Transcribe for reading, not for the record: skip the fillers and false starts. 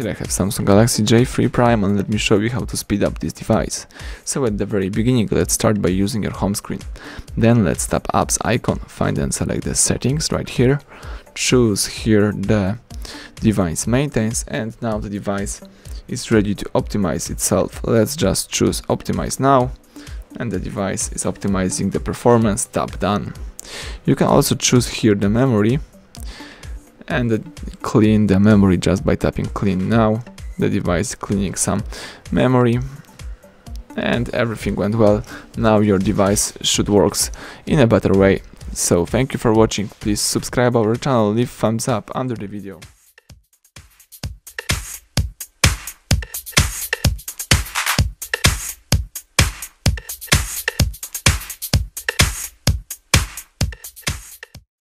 Here I have Samsung Galaxy J3 Prime and let me show you how to speed up this device. So at the very beginning, let's start by using your home screen. Then let's tap apps icon, find and select the settings right here. Choose here the device maintenance, and now the device is ready to optimize itself. Let's just choose optimize now, and the device is optimizing the performance. Tap done. You can also choose here the memory and clean the memory just by tapping clean now. The device cleaning some memory, and everything went well. Now your device should work in a better way. So thank you for watching. Please subscribe our channel, leave thumbs up under the video.